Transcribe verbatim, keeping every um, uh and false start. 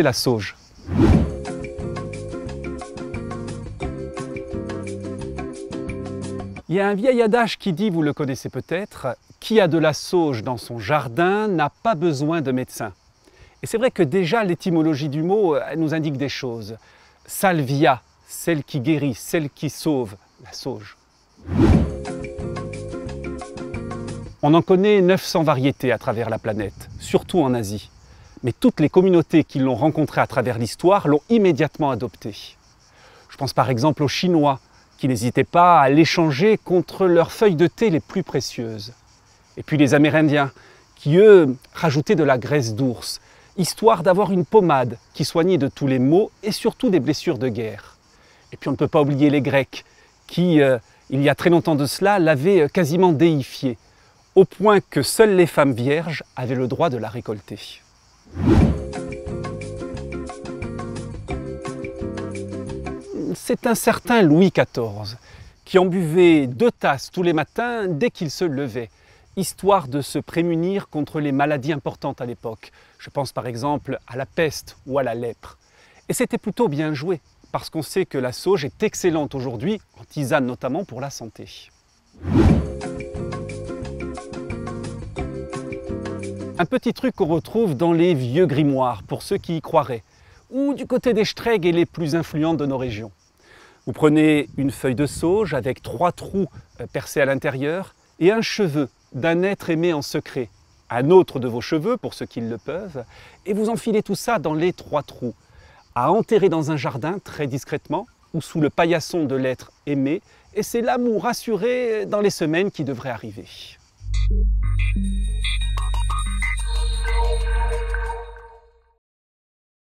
c'est la sauge. Il y a un vieil adage qui dit, vous le connaissez peut-être, « Qui a de la sauge dans son jardin n'a pas besoin de médecin ». Et c'est vrai que déjà l'étymologie du mot nous indique des choses. Salvia, celle qui guérit, celle qui sauve, la sauge. On en connaît neuf cents variétés à travers la planète, surtout en Asie. Mais toutes les communautés qui l'ont rencontrée à travers l'histoire l'ont immédiatement adoptée. Je pense par exemple aux Chinois, qui n'hésitaient pas à l'échanger contre leurs feuilles de thé les plus précieuses. Et puis les Amérindiens, qui eux rajoutaient de la graisse d'ours, histoire d'avoir une pommade qui soignait de tous les maux et surtout des blessures de guerre. Et puis on ne peut pas oublier les Grecs, qui, euh, il y a très longtemps de cela, l'avaient quasiment déifiée, au point que seules les femmes vierges avaient le droit de la récolter. C'est un certain Louis quatorze qui en buvait deux tasses tous les matins dès qu'il se levait, histoire de se prémunir contre les maladies importantes à l'époque. Je pense par exemple à la peste ou à la lèpre. Et c'était plutôt bien joué, parce qu'on sait que la sauge est excellente aujourd'hui, en tisane notamment pour la santé. Un petit truc qu'on retrouve dans les vieux grimoires, pour ceux qui y croiraient, ou du côté des Stregs et les plus influents de nos régions. Vous prenez une feuille de sauge avec trois trous percés à l'intérieur et un cheveu d'un être aimé en secret, un autre de vos cheveux pour ceux qui le peuvent, et vous enfilez tout ça dans les trois trous, à enterrer dans un jardin très discrètement ou sous le paillasson de l'être aimé, et c'est l'amour assuré dans les semaines qui devraient arriver.